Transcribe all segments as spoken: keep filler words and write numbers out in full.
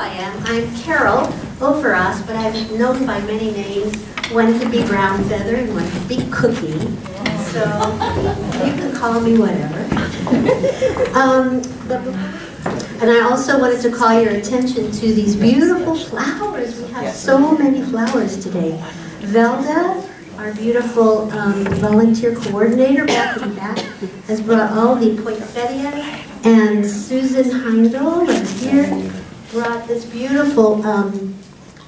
I am. I'm Carol Oferas, but I'm known by many names. One could be Brown Feather and one could be Cookie. So you can call me whatever. um, and I also wanted to call your attention to these beautiful flowers. We have so many flowers today. Velda, our beautiful um, volunteer coordinator, welcome back, has brought all the poinsettia. And Susan Heindel is here, brought this beautiful um,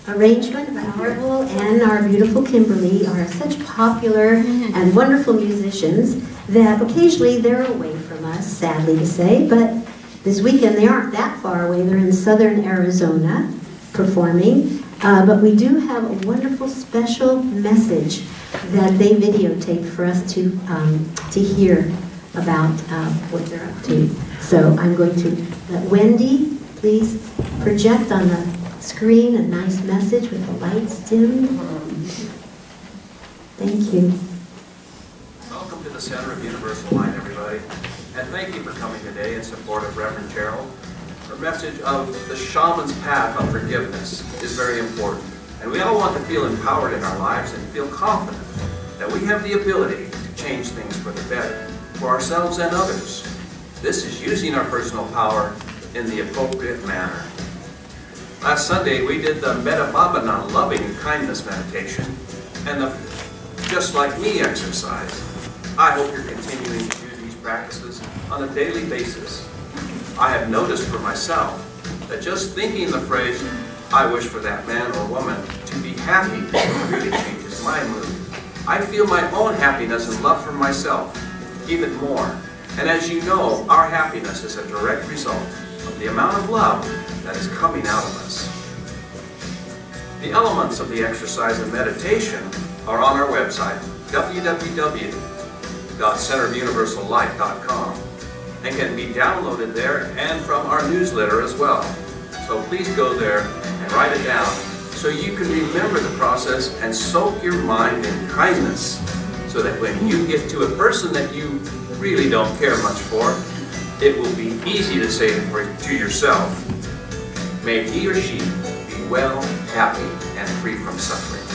arrangement by our Carol and our beautiful Kimberly are such popular and wonderful musicians that occasionally they're away from us, sadly to say, but this weekend they aren't that far away. They're in southern Arizona performing, uh, but we do have a wonderful special message that they videotaped for us to, um, to hear about uh, what they're up to. So I'm going to let Wendy, please project on the screen a nice message with the lights dimmed. Thank you. Welcome to the Center of Universal Light, everybody. And thank you for coming today in support of Reverend Cher-yl. Her message of the shaman's path of forgiveness is very important. And we all want to feel empowered in our lives and feel confident that we have the ability to change things for the better, for ourselves and others. This is using our personal power in the appropriate manner. Last Sunday we did the Metta Bhavana loving kindness meditation and the Just Like Me exercise. I hope you're continuing to do these practices on a daily basis. I have noticed for myself that just thinking the phrase, I wish for that man or woman to be happy, really changes my mood. I feel my own happiness and love for myself even more. And as you know, our happiness is a direct result of the amount of love that is coming out of us. The elements of the exercise and meditation are on our website, w w w dot center of universal light dot com, and can be downloaded there and from our newsletter as well. So please go there and write it down so you can remember the process and soak your mind in kindness, so that when you get to a person that you really don't care much for, it will be easy to say to yourself, may he or she be well, happy, and free from suffering.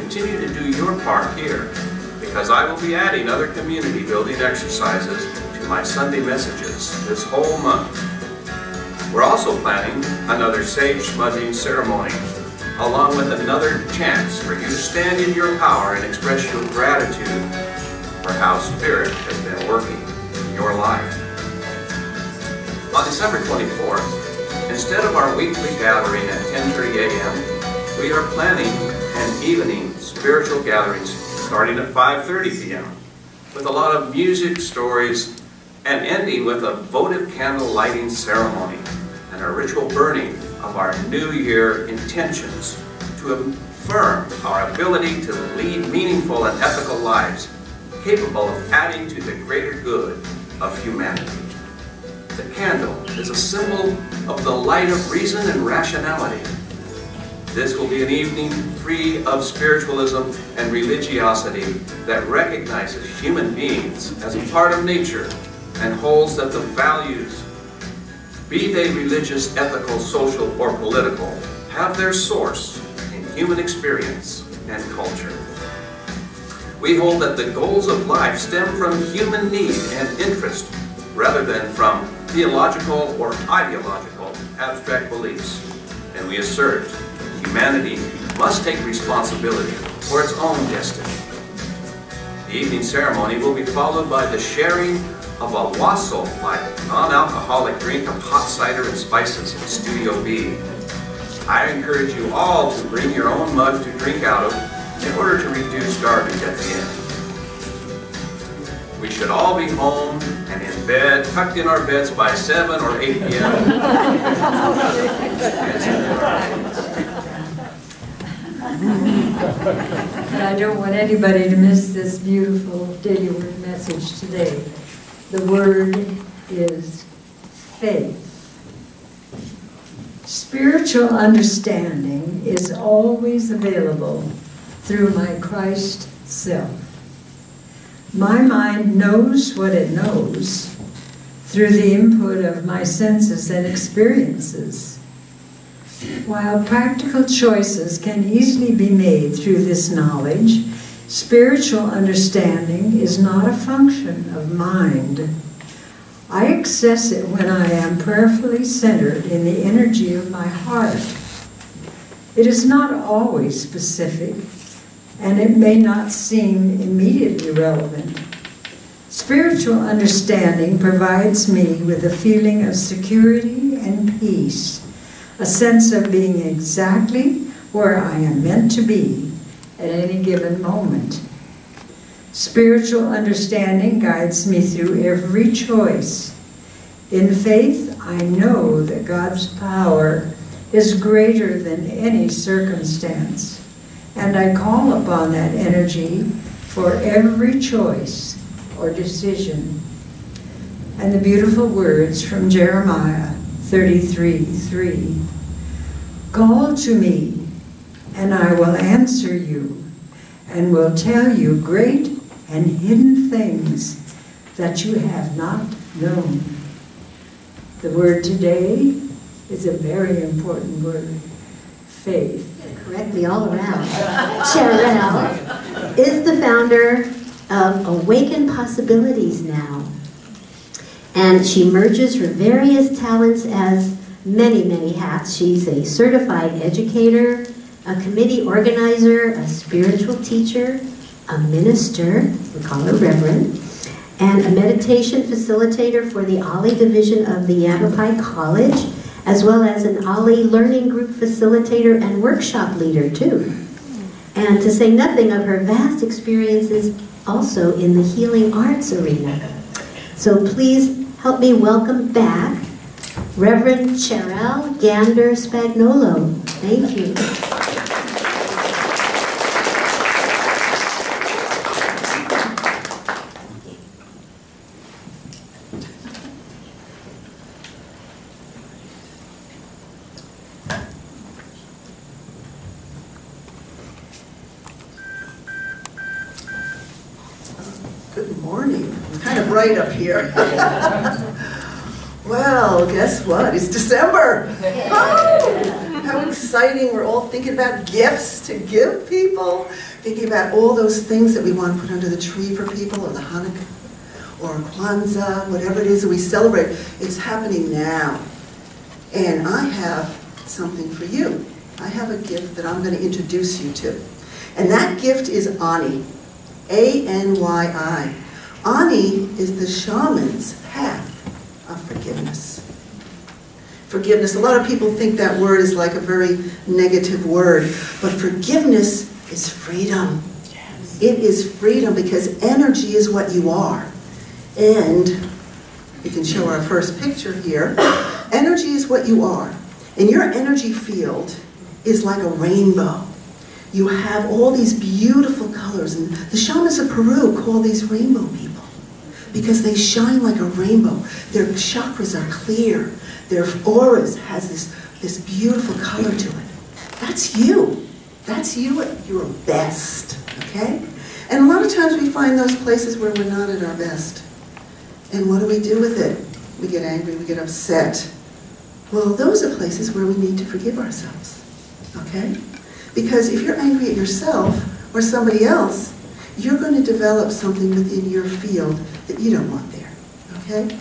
Continue to do your part here, because I will be adding other community building exercises to my Sunday messages this whole month. We're also planning another sage smudging ceremony, along with another chance for you to stand in your power and express your gratitude for how Spirit has been working in your life. On December twenty-fourth, instead of our weekly gathering at ten thirty a m, we are planning an evening spiritual gathering starting at five thirty p m with a lot of music, stories, and ending with a votive candle lighting ceremony and a ritual burning of our New Year intentions to affirm our ability to lead meaningful and ethical lives capable of adding to the greater good of humanity. The candle is a symbol of the light of reason and rationality. This will be an evening free of spiritualism and religiosity that recognizes human beings as a part of nature and holds that the values, be they religious, ethical, social, or political, have their source in human experience and culture. We hold that the goals of life stem from human need and interest rather than from theological or ideological abstract beliefs, and we assert humanity must take responsibility for its own destiny. The evening ceremony will be followed by the sharing of a wassail-like non-alcoholic drink of hot cider and spices in Studio B. I encourage you all to bring your own mug to drink out of in order to reduce garbage at the end. We should all be home and in bed, tucked in our beds by seven or eight p m And I don't want anybody to miss this beautiful daily word message today. The word is faith. Spiritual understanding is always available through my Christ self. My mind knows what it knows through the input of my senses and experiences. while practical choices can easily be made through this knowledge, spiritual understanding is not a function of mind. I access it when I am prayerfully centered in the energy of my heart. It is not always specific, and it may not seem immediately relevant. Spiritual understanding provides me with a feeling of security and peace, a sense of being exactly where I am meant to be at any given moment. Spiritual understanding guides me through every choice. In faith, I know that God's power is greater than any circumstance, and I call upon that energy for every choice or decision. And the beautiful words from Jeremiah thirty-three three, "Call to me, and I will answer you, and will tell you great and hidden things that you have not known." The word today is a very important word, faith. Correct me all around. Cher-yl is the founder of Awaken Possibilities Now, and she merges her various talents as many, many hats. She's a certified educator, a committee organizer, a spiritual teacher, a minister, we call her Reverend, and a meditation facilitator for the OLLI division of the Yavapai College, as well as an OLLI learning group facilitator and workshop leader too. And to say nothing of her vast experiences also in the healing arts arena. So please help me welcome back Reverend Cher-yl Gander Spagnolo. Thank you. Good morning. It's kind of bright up here. Well, guess what? It's December. Oh, how exciting. We're all thinking about gifts to give people, thinking about all those things that we want to put under the tree for people, or the Hanukkah, or Kwanzaa, whatever it is that we celebrate. It's happening now. And I have something for you. I have a gift that I'm going to introduce you to. And that gift is Ani, A N Y I. Ani is the shaman's path of forgiveness. Forgiveness, a lot of people think that word is like a very negative word, but forgiveness is freedom. Yes. It is freedom, because energy is what you are. And we can show our first picture here. Energy is what you are. And your energy field is like a rainbow. You have all these beautiful colors, and the shamans of Peru call these rainbow people, because they shine like a rainbow. Their chakras are clear. Their auras has this, this beautiful color to it. That's you. That's you at your best, okay? And a lot of times we find those places where we're not at our best. And what do we do with it? We get angry, we get upset. Well, those are places where we need to forgive ourselves, okay? Because if you're angry at yourself or somebody else, you're going to develop something within your field that you don't want there, okay?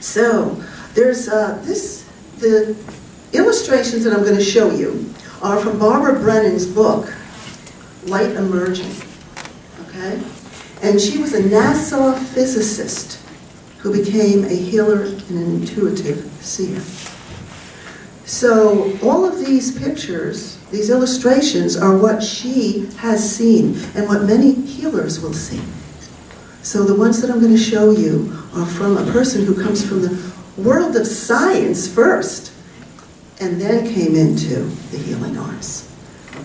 So, there's uh, this, the illustrations that I'm going to show you are from Barbara Brennan's book, Light Emerging, okay? And she was a Nassau physicist who became a healer and an intuitive seer. So all of these pictures, these illustrations, are what she has seen and what many healers will see. So the ones that I'm going to show you are from a person who comes from the world of science first, and then came into the healing arts.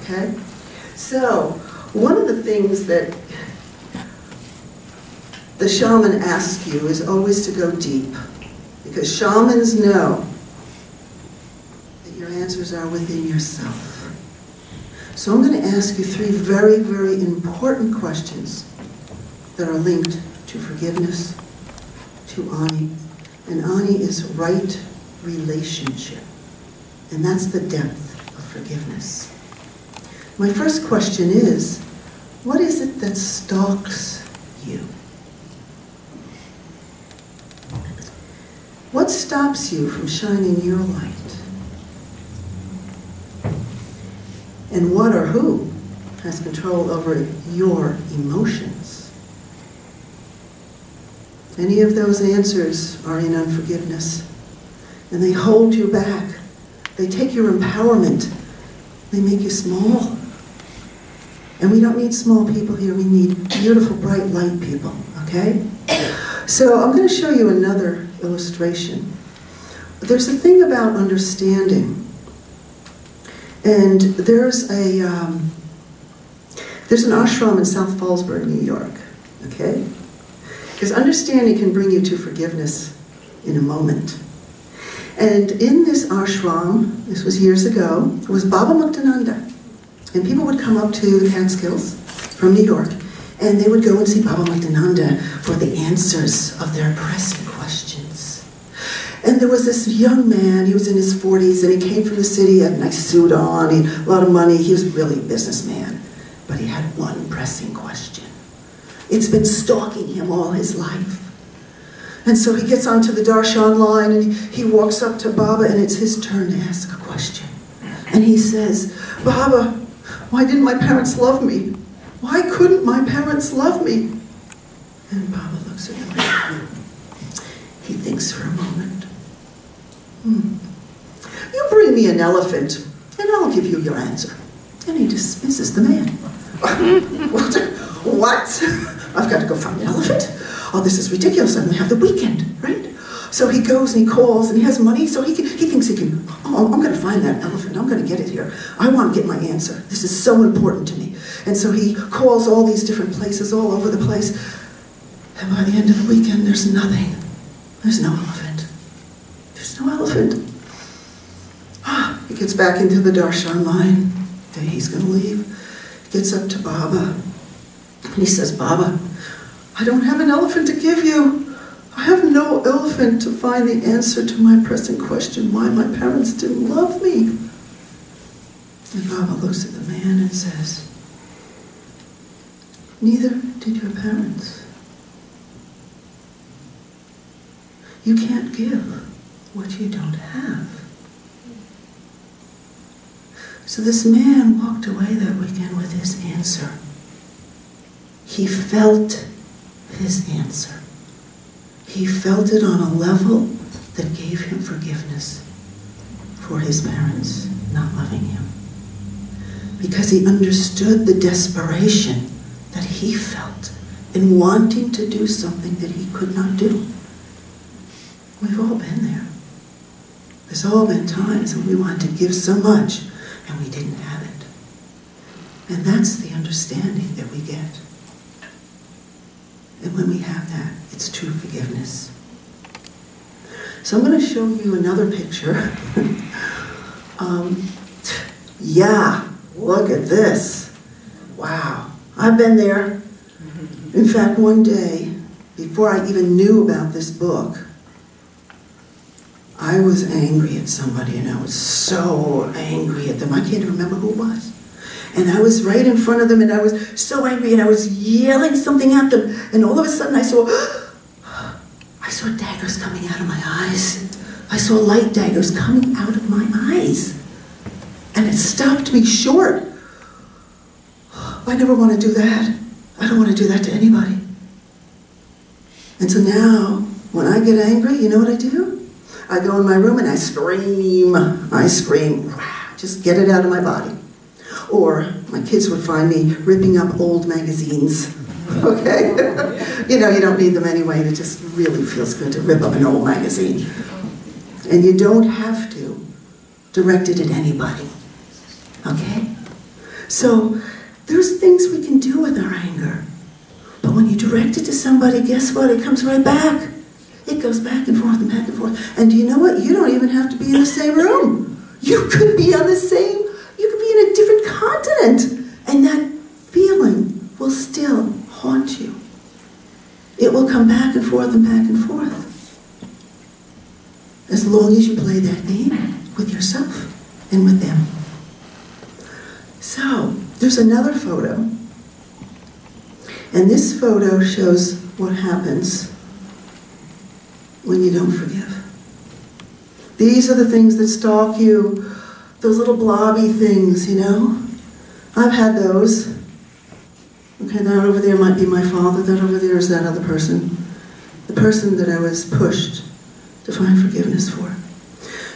Okay? So one of the things that the shaman asks you is always to go deep, because shamans know your answers are within yourself. So I'm going to ask you three very, very important questions that are linked to forgiveness, to Ani. And Ani is right relationship. And that's the depth of forgiveness. My first question is, what is it that stalks you? What stops you from shining your light? And what or who has control over your emotions? Any of those answers are in unforgiveness, and they hold you back. They take your empowerment. They make you small. And we don't need small people here, we need beautiful, bright, light people, okay? So I'm going to show you another illustration. There's a thing about understanding, and there's a, um, there's an ashram in South Fallsburg, New York, okay? Because understanding can bring you to forgiveness in a moment. And in this ashram, this was years ago, it was Baba Muktananda. And people would come up to the Catskills from New York, and they would go and see Baba Muktananda for the answers of their pressing questions. And there was this young man, he was in his forties, and he came from the city, had a nice suit on, he had a lot of money, he was really a businessman. But he had one pressing question. It's been stalking him all his life. And so he gets onto the Darshan line, and he walks up to Baba, and it's his turn to ask a question. And he says, "Baba, why didn't my parents love me? Why couldn't my parents love me?" And Baba looks at him. Like, he thinks for a moment. Hmm. "You bring me an elephant, and I'll give you your answer." And he dismisses the man. what? what? "I've got to go find an elephant? Oh, this is ridiculous. I only have the weekend," right? So he goes and he calls, and he has money, so he, can, he thinks he can, "Oh, I'm going to find that elephant. I'm going to get it here. I want to get my answer. This is so important to me." And so he calls all these different places all over the place. And by the end of the weekend, there's nothing. There's no elephant. There's no elephant. Ah, he gets back into the Darshan line. Then he's going to leave. He gets up to Baba. And he says, "Baba, I don't have an elephant to give you. I have no elephant to find the answer to my pressing question, why my parents didn't love me." And Baba looks at the man and says, "Neither did your parents. You can't give what you don't have." So this man walked away that weekend with his answer. He felt his answer. He felt it on a level that gave him forgiveness for his parents not loving him. Because he understood the desperation that he felt in wanting to do something that he could not do. We've all been there. There's all been times when we wanted to give so much and we didn't have it. And that's the understanding that we get. And when we have that, it's true forgiveness. So I'm going to show you another picture. um, yeah, look at this. Wow, I've been there. In fact, one day, before I even knew about this book, I was angry at somebody, and I was so angry at them. I can't remember who it was. And I was right in front of them, and I was so angry, and I was yelling something at them. And all of a sudden, I saw, I saw daggers coming out of my eyes. I saw light daggers coming out of my eyes. And it stopped me short. I never want to do that. I don't want to do that to anybody. And so now, when I get angry, you know what I do? I go in my room and I scream. I scream. Just get it out of my body. Or my kids would find me ripping up old magazines, okay? You know, you don't need them anyway, and it just really feels good to rip up an old magazine. And you don't have to direct it at anybody, okay? So there's things we can do with our anger, but when you direct it to somebody, guess what? It comes right back. It goes back and forth and back and forth. And do you know what? You don't even have to be in the same room. You could be on the same in a different continent, and that feeling will still haunt you. It will come back and forth and back and forth. As long as you play that game with yourself. and with them. So, there's another photo. And this photo shows what happens when you don't forgive. These are the things that stalk you, those little blobby things, you know? I've had those. Okay, that over there might be my father, that over there is that other person. The person that I was pushed to find forgiveness for.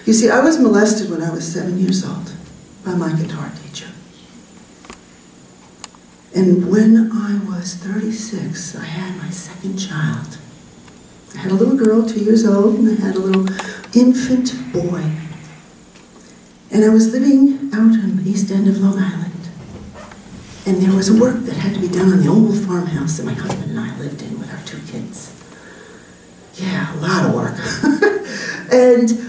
You see, I was molested when I was seven years old by my guitar teacher. And when I was thirty-six, I had my second child. I had a little girl, two years old, and I had a little infant boy. And I was living out on the east end of Long Island. And there was work that had to be done on the old farmhouse that my husband and I lived in with our two kids. Yeah, a lot of work. And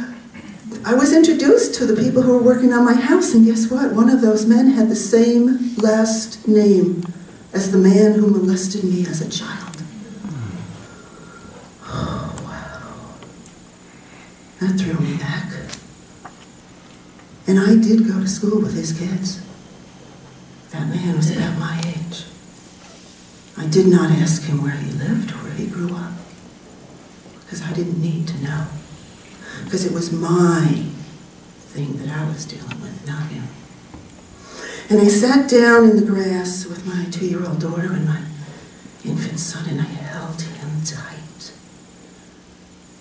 I was introduced to the people who were working on my house, and guess what? One of those men had the same last name as the man who molested me as a child. Oh, wow. That threw me back. And I did go to school with his kids. That man was about my age. I did not ask him where he lived or where he grew up, because I didn't need to know. Because it was my thing that I was dealing with, not him. And I sat down in the grass with my two-year-old daughter and my infant son, and I held him tight.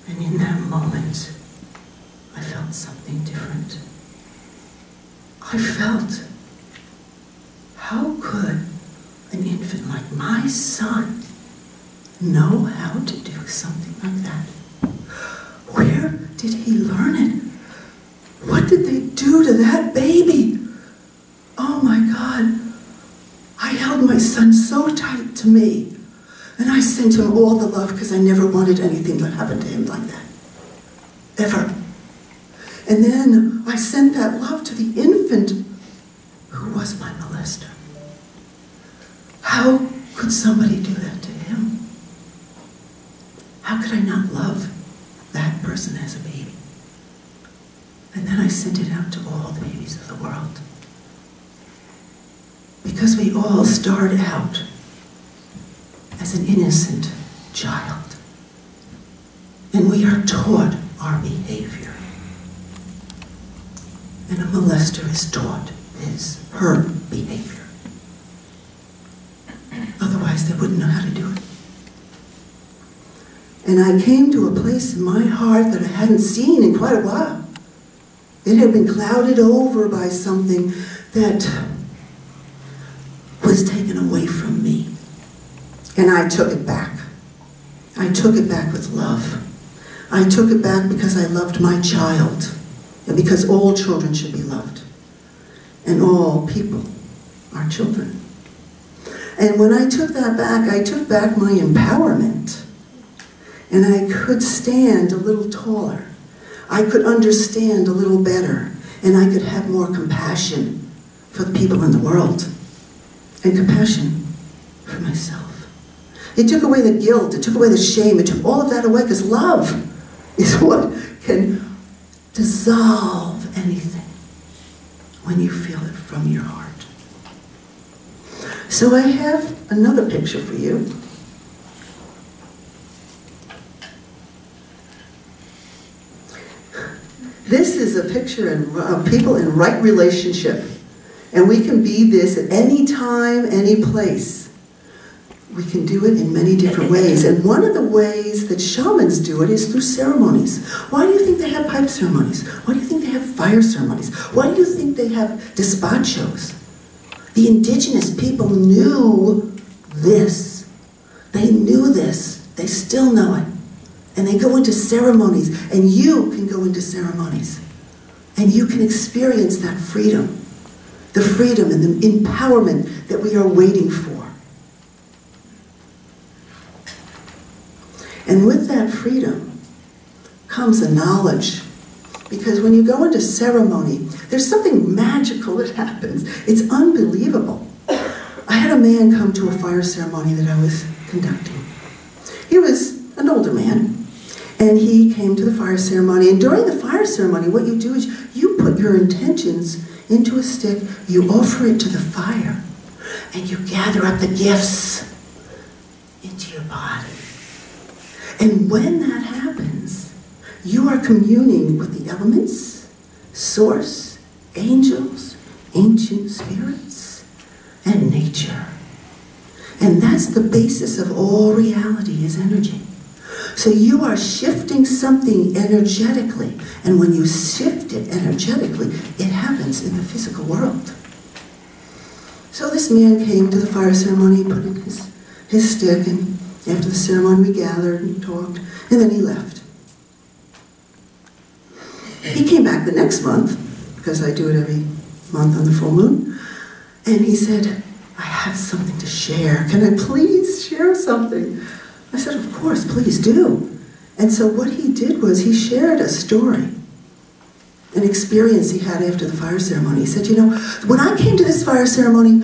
And in that moment, I felt something different. I felt, how could an infant like my son know how to do something like that? Where did he learn it? What did they do to that baby? Oh my God. I held my son so tight to me, and I sent him all the love because I never wanted anything to happen to him like that, ever. And then I sent that love to the infant who was my molester. How could somebody do that to him? How could I not love that person as a baby? And then I sent it out to all the babies of the world. Because we all start out as an innocent child, and we are taught our behavior. And a molester is taught his, her behavior. Otherwise, they wouldn't know how to do it. And I came to a place in my heart that I hadn't seen in quite a while. It had been clouded over by something that was taken away from me. And I took it back. I took it back with love. I took it back because I loved my child, and because all children should be loved. And all people are children. And when I took that back, I took back my empowerment. And I could stand a little taller. I could understand a little better. And I could have more compassion for the people in the world. And compassion for myself. It took away the guilt. It took away the shame. It took all of that away, because love is what can dissolve anything when you feel it from your heart. So I have another picture for you. This is a picture of people in right relationship. And we can be this at any time, any place. We can do it in many different ways. And one of the ways that shamans do it is through ceremonies. Why do you think they have pipe ceremonies? Why do you think they have fire ceremonies? Why do you think they have despachos? The indigenous people knew this. They knew this. They still know it. And they go into ceremonies, and you can go into ceremonies. And you can experience that freedom, the freedom and the empowerment that we are waiting for. And with that freedom comes a knowledge. Because when you go into ceremony, there's something magical that happens. It's unbelievable. I had a man come to a fire ceremony that I was conducting. He was an older man, and he came to the fire ceremony. And during the fire ceremony, what you do is you put your your intentions into a stick, you offer it to the fire, and you gather up the gifts into your body. And when that happens, you are communing with the elements, source, angels, ancient spirits, and nature. And that's the basis of all reality, is energy. So you are shifting something energetically, and when you shift it energetically, it happens in the physical world. So this man came to the fire ceremony, put in his, his stick, and after the ceremony we gathered and talked, and then he left. He came back the next month, because I do it every month on the full moon, and he said, I have something to share. Can I please share something? I said, of course, please do. And so what he did was he shared a story, an experience he had after the fire ceremony. He said, you know, when I came to this fire ceremony,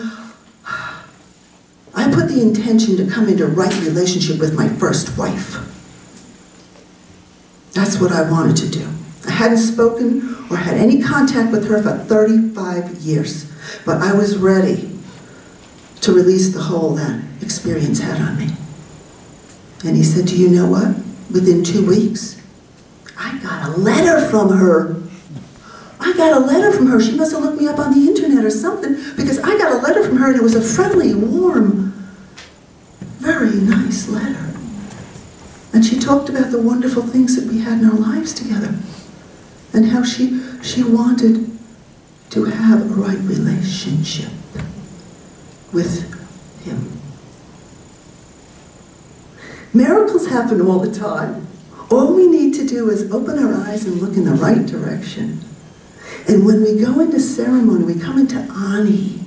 I put the intention to come into right relationship with my first wife. That's what I wanted to do. I hadn't spoken or had any contact with her for thirty-five years, but I was ready to release the hold that experience had on me. And he said, do you know what? Within two weeks, I got a letter from her. I got a letter from her. She must have looked me up on the internet or something, because I got a letter from her, and it was a friendly, warm, very nice letter. And she talked about the wonderful things that we had in our lives together, and how she, she wanted to have a right relationship with him. Miracles happen all the time. All we need to do is open our eyes and look in the right direction. And when we go into ceremony, we come into Ani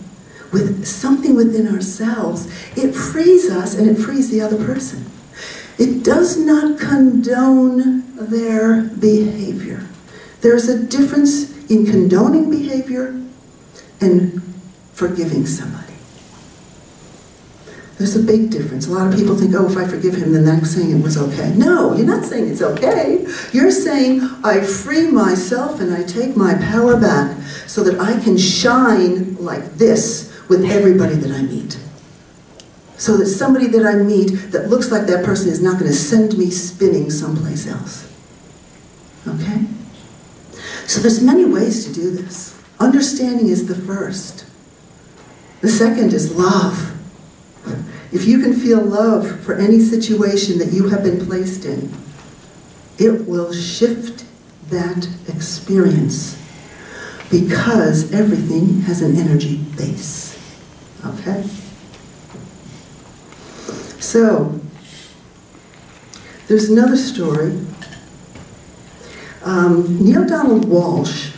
with something within ourselves. It frees us, and it frees the other person. It does not condone their behavior. There's a difference in condoning behavior and forgiving somebody. There's a big difference. A lot of people think, oh, if I forgive him, then that's saying it was okay. No, you're not saying it's okay. You're saying, I free myself and I take my power back so that I can shine like this with everybody that I meet. So that somebody that I meet that looks like that person is not going to send me spinning someplace else. Okay? So there's many ways to do this. Understanding is the first. The second is love. If you can feel love for any situation that you have been placed in, it will shift that experience, because everything has an energy base, okay? So, there's another story. Um, Neale Donald Walsch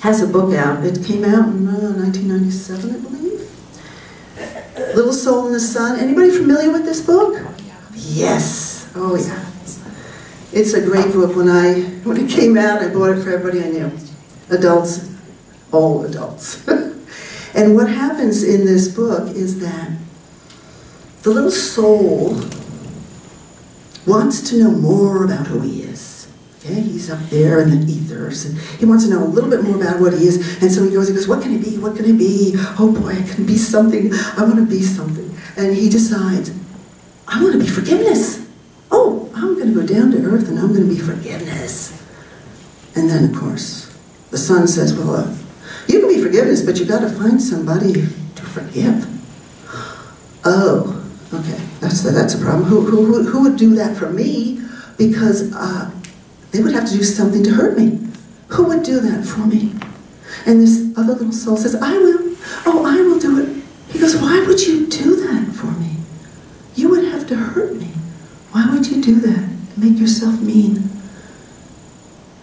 has a book out. It came out in uh, nineteen ninety-seven, I believe. Little Soul and the Sun. Anybody familiar with this book? Yes. Oh yeah. It's a great book. When I when it came out, I bought it for everybody I knew. Adults, all adults. And what happens in this book is that the little soul wants to know more about who he is. Okay? He's up there in the ethers, and he wants to know a little bit more about what he is. And so he goes, he goes, what can I be? What can I be? Oh boy, I can be something. I want to be something. And he decides, I want to be forgiveness. Oh, I'm going to go down to earth and I'm going to be forgiveness. And then, of course, the sun says, well, uh, you can be forgiveness, but you've got to find somebody to forgive. Oh, okay, that's, that's a problem. Who, who, who would do that for me? Because... Uh, They would have to do something to hurt me. Who would do that for me? And this other little soul says, I will. Oh, I will do it. He goes, why would you do that for me? You would have to hurt me. Why would you do that and make yourself mean?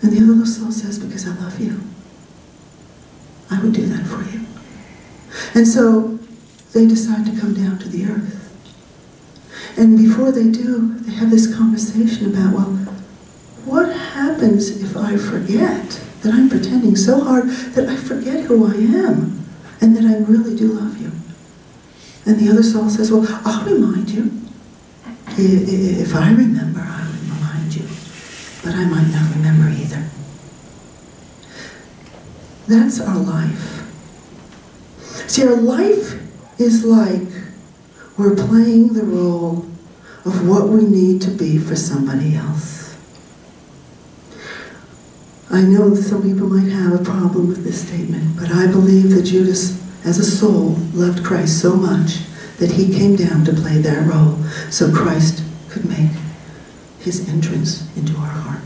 And the other little soul says, because I love you. I would do that for you. And so they decide to come down to the earth. And before they do, they have this conversation about, well, what happens if I forget that I'm pretending so hard that I forget who I am and that I really do love you? And the other soul says, well, I'll remind you. If I remember, I would remind you. But I might not remember either. That's our life. See, our life is like we're playing the role of what we need to be for somebody else. I know that some people might have a problem with this statement, but I believe that Judas, as a soul, loved Christ so much that he came down to play that role so Christ could make his entrance into our hearts.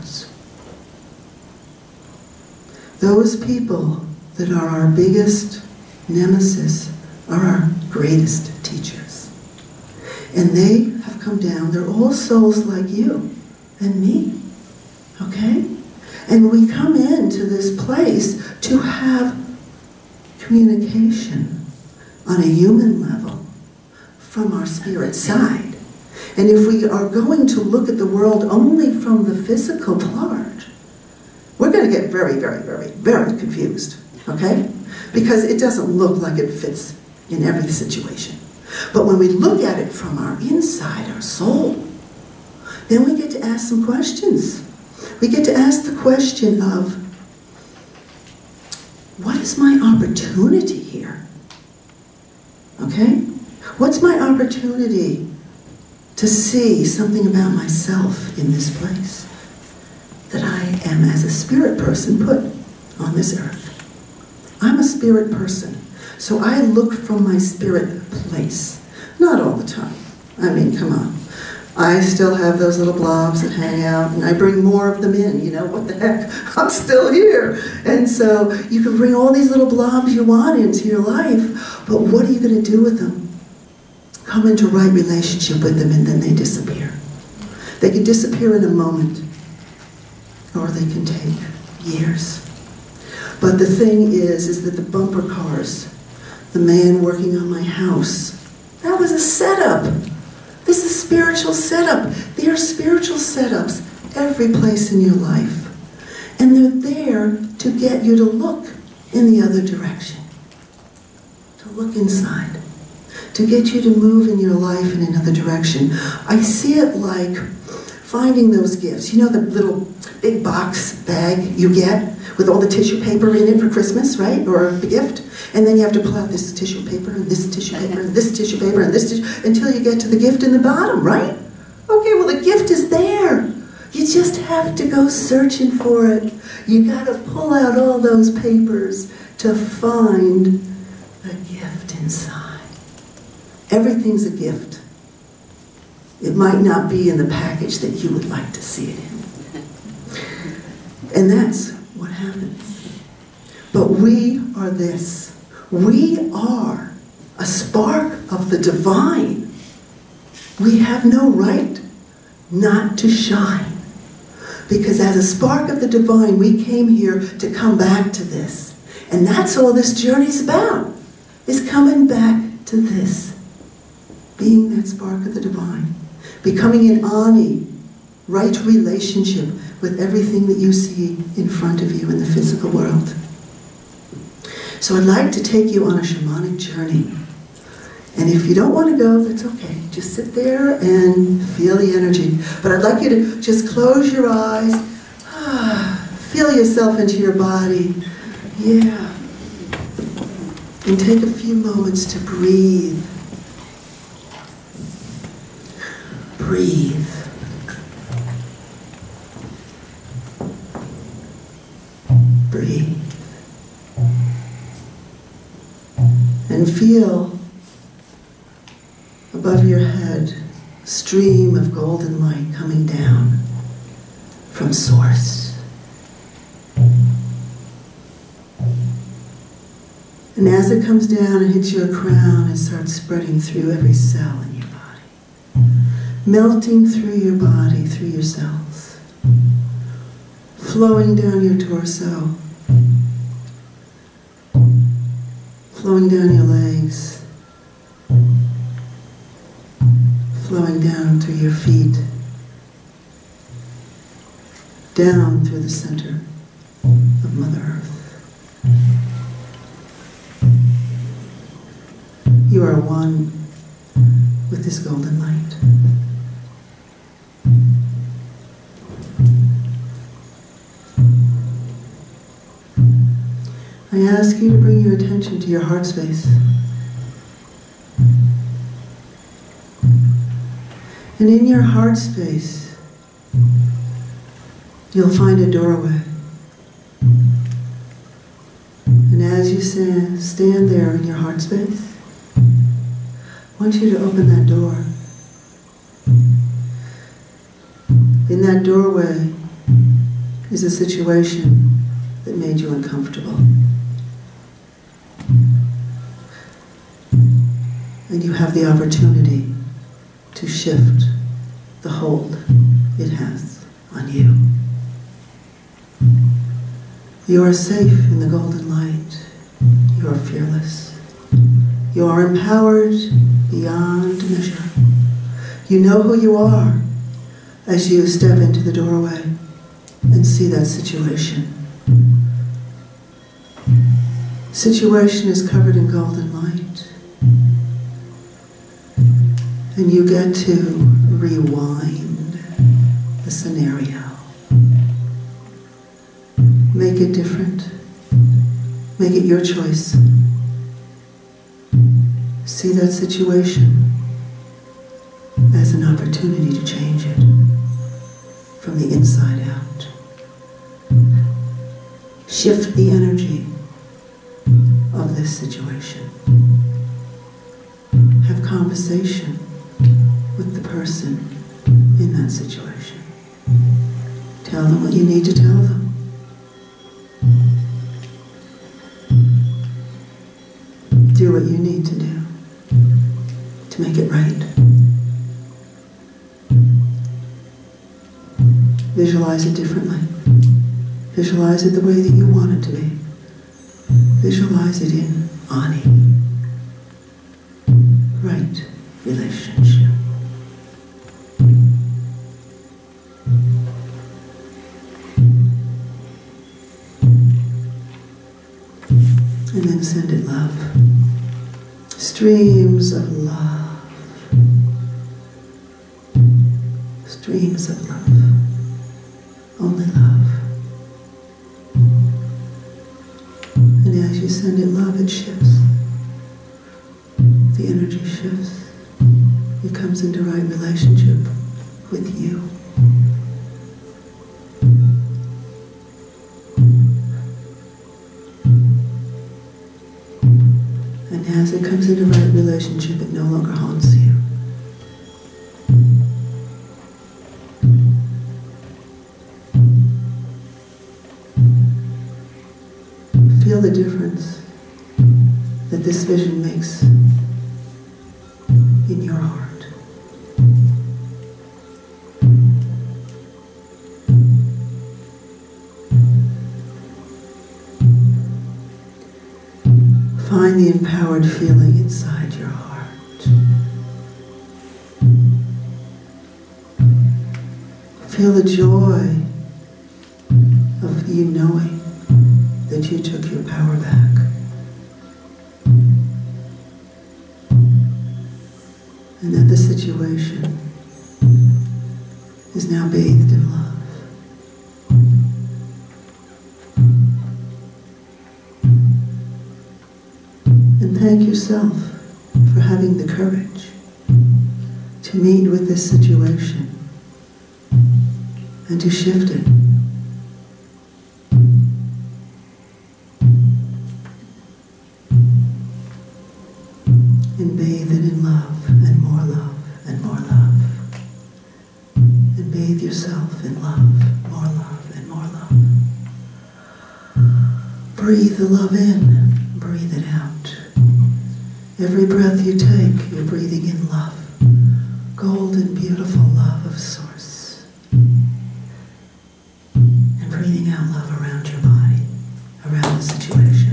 Those people that are our biggest nemesis are our greatest teachers. And they have come down. They're all souls like you and me, okay? And we come into this place to have communication on a human level from our spirit side. And if we are going to look at the world only from the physical part, we're going to get very, very, very, very confused, okay? Because it doesn't look like it fits in every situation. But when we look at it from our inside, our soul, then we get to ask some questions. We get to ask the question of, what is my opportunity here? Okay? What's my opportunity to see something about myself in this place that I am, as a spirit person, put on this earth? I'm a spirit person. So I look from my spirit place. Not all the time. I mean, come on. I still have those little blobs that hang out, and I bring more of them in. You know, what the heck? I'm still here. And so you can bring all these little blobs you want into your life, but what are you going to do with them? Come into right relationship with them, and then they disappear. They can disappear in a moment, or they can take years. But the thing is, is that the bumper cars, the man working on my house, that was a setup. This is spiritual setup. They are spiritual setups every place in your life. And they're there to get you to look in the other direction, to look inside, to get you to move in your life in another direction. I see it like finding those gifts. You know the little big box bag you get with all the tissue paper in it for Christmas, right? Or a gift. And then you have to pull out this tissue paper, and this tissue paper, and this tissue paper, and this tissue, until you get to the gift in the bottom, right? Okay, well the gift is there. You just have to go searching for it. You gotta pull out all those papers to find the gift inside. Everything's a gift. It might not be in the package that you would like to see it in. And that's what happens. But we are this. We are a spark of the divine. We have no right not to shine. Because as a spark of the divine, we came here to come back to this. And that's all this journey's about, is coming back to this. Being that spark of the divine. Becoming an Ani, right relationship with everything that you see in front of you in the physical world. So I'd like to take you on a shamanic journey. And if you don't want to go, that's okay. Just sit there and feel the energy. But I'd like you to just close your eyes. Feel yourself into your body. Yeah. And take a few moments to breathe. Breathe. Breathe. And feel above your head a stream of golden light coming down from source. And as it comes down and hits your crown, it starts spreading through every cell in your body. Melting through your body, through your cells, flowing down your torso, flowing down your legs, flowing down through your feet, down through the center of Mother Earth. You are one with this golden light. I ask you to bring your attention to your heart space. And in your heart space, you'll find a doorway. And as you stand there in your heart space, I want you to open that door. In that doorway is a situation that made you uncomfortable. And you have the opportunity to shift the hold it has on you. You are safe in the golden light. You are fearless. You are empowered beyond measure. You know who you are as you step into the doorway and see that situation. Situation is covered in golden light. And you get to rewind the scenario. Make it different. Make it your choice. See that situation as an opportunity to change it from the inside out. Shift the energy of this situation. Have conversation with the person in that situation. Tell them what you need to tell them. Do what you need to do to make it right. Visualize it differently. Visualize it the way that you want it to be. Visualize it in Ani. Right relationship. And then send it love. Streams of love. Streams of love. Only love. And as you send it love, it shifts. The energy shifts. It comes into right relationship with you. And as it comes into right relationship, it no longer haunts you. Feel the difference that this vision makes in your heart. Find the empowered feeling inside your heart. Feel the joy of you knowing that you took your power back. And that the situation is now bathed in love. And thank yourself for having the courage to meet with this situation and to shift it. And bathe it in love, and more love, and more love. And bathe yourself in love, more love, and more love. Breathe the love in, breathe it out. Every breath you take, you're breathing in love. Golden, beautiful love of Source. And breathing out love around your body, around the situation.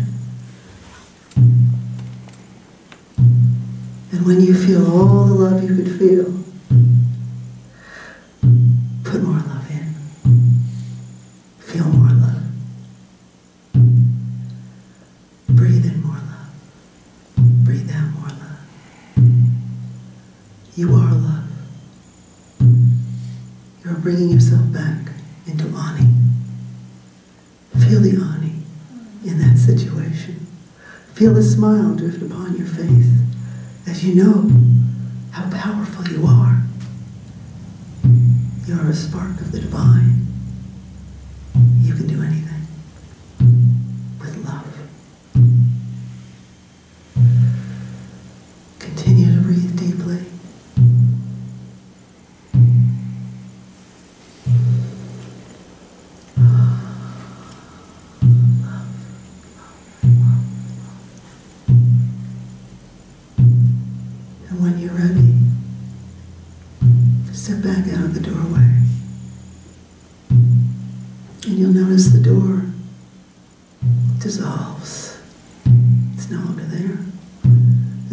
And when you feel all the love you could feel, put more love in. Feel more love. Breathe in more love. Breathe out more love. You are love. You're bringing yourself back into Ani. Feel the Ani in that situation. Feel a smile drift upon your face as you know how powerful you are. You are a spark of the divine. You can do anything with love. Continue to breathe deeply.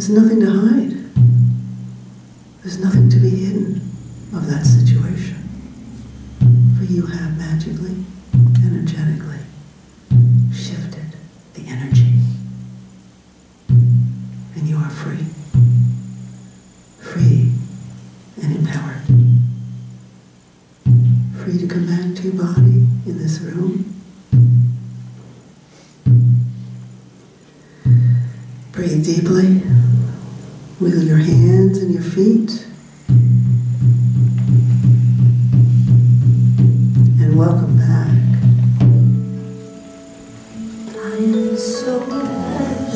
There's nothing to hide. There's nothing to be hidden of that situation. For you have magically, energetically shifted the energy. And you are free. Free and empowered. Free to come back to your body in this room. Breathe deeply. Wiggle your hands and your feet. And welcome back. I am so blessed.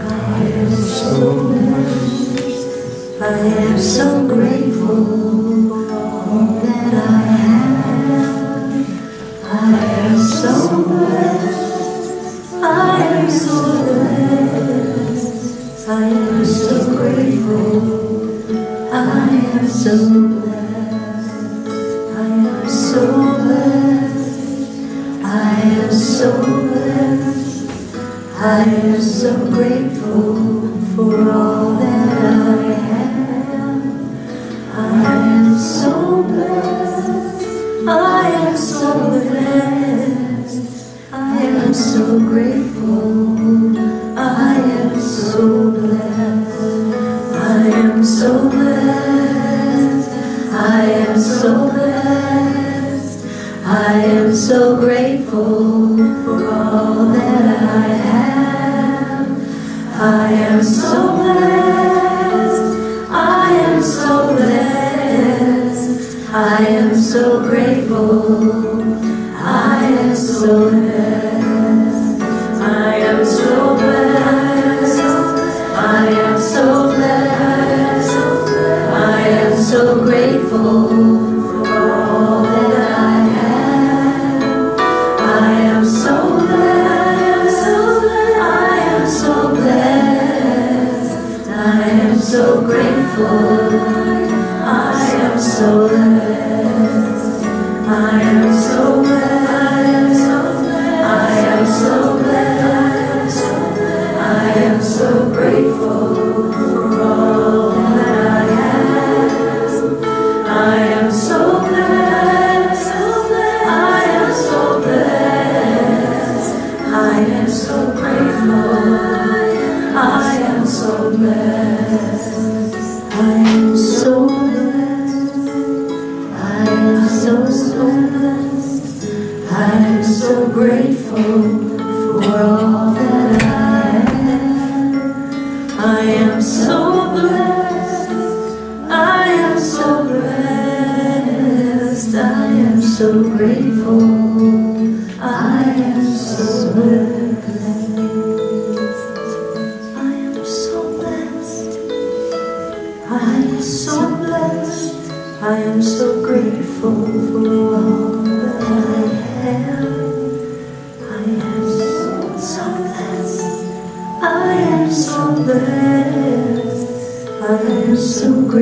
I am so blessed. I am so grateful all that I have. I am so blessed. I am so blessed. I am so grateful, I am so blessed, I am so blessed, I am so blessed, I am so grateful for all that I am. I am so blessed, I am so blessed, I am so grateful, I am so blessed. I am so blessed, I am so blessed, I am so grateful for all that I have. I am so blessed, I am so blessed, I am so grateful, I am so blessed, I am so blessed, I am so blessed. So grateful for all that I have. I am so blessed. I am so blessed. I am so grateful. I am so blessed. I am so blessed. I am so blessed. I am so grateful for all that I have. I am so blessed, I am so blessed, I am so grateful, I am so blessed, I am so blessed, I am so so blessed, I am so grateful for all that I am. I am so blessed. I am so grateful, I am so blessed, I am so blessed, I am so blessed, I am so grateful for all that I have. I am so blessed, I am so blessed, I am so grateful.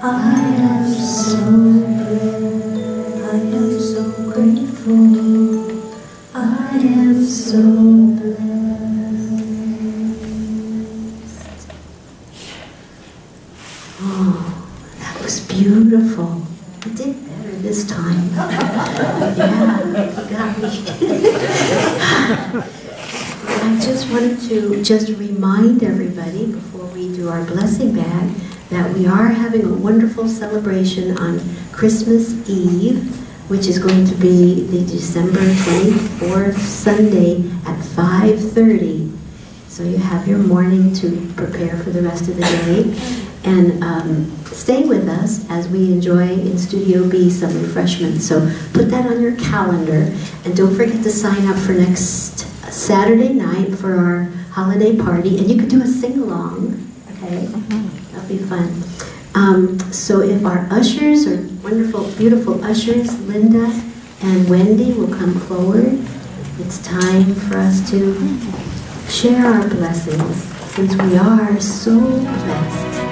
I am so blessed, I am so grateful, I am so blessed. Oh, that was beautiful. I did better this time. Yeah, gosh. I just wanted to just remind everybody before we do our blessing bag that we are having a wonderful celebration on Christmas Eve which is going to be the December twenty-fourth Sunday at five thirty. So you have your morning to prepare for the rest of the day. And um, stay with us as we enjoy in Studio B some refreshments. So put that on your calendar. And don't forget to sign up for next Saturday night for our holiday party. And you can do a sing-along. Okay? That'll be fun. Um, so if our ushers, our wonderful, beautiful ushers, Linda and Wendy, will come forward, it's time for us to share our blessings, since we are so blessed.